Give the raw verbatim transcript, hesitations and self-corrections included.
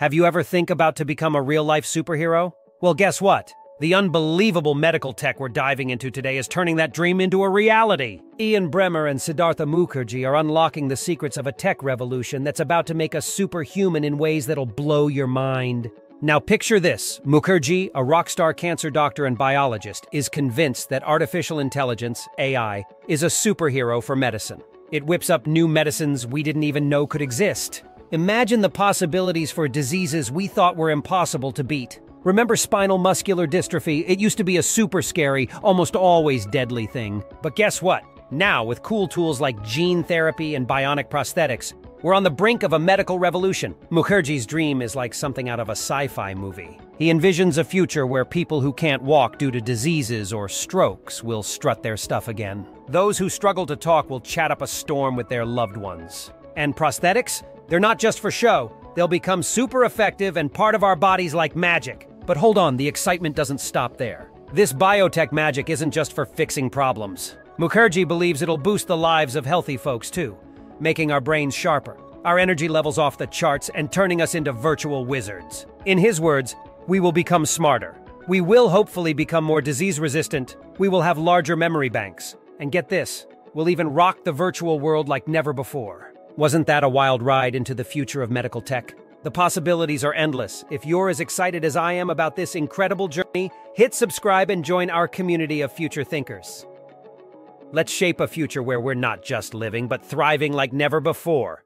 Have you ever think about to become a real-life superhero? Well, guess what? The unbelievable medical tech we're diving into today is turning that dream into a reality. Ian Bremmer and Siddhartha Mukherjee are unlocking the secrets of a tech revolution that's about to make us superhuman in ways that'll blow your mind. Now picture this. Mukherjee, a rock star cancer doctor and biologist, is convinced that artificial intelligence, A I, is a superhero for medicine. It whips up new medicines we didn't even know could exist. Imagine the possibilities for diseases we thought were impossible to beat. Remember spinal muscular dystrophy? It used to be a super scary, almost always deadly thing. But guess what? Now, with cool tools like gene therapy and bionic prosthetics, we're on the brink of a medical revolution. Mukherjee's dream is like something out of a sci-fi movie. He envisions a future where people who can't walk due to diseases or strokes will strut their stuff again. Those who struggle to talk will chat up a storm with their loved ones. And prosthetics? They're not just for show. They'll become super effective and part of our bodies like magic. But hold on, the excitement doesn't stop there. This biotech magic isn't just for fixing problems. Mukherjee believes it'll boost the lives of healthy folks too, making our brains sharper, our energy levels off the charts, and turning us into virtual wizards. In his words, we will become smarter. We will hopefully become more disease-resistant. We will have larger memory banks. And get this, we'll even rock the virtual world like never before. Wasn't that a wild ride into the future of medical tech? The possibilities are endless. If you're as excited as I am about this incredible journey, hit subscribe and join our community of future thinkers. Let's shape a future where we're not just living, but thriving like never before.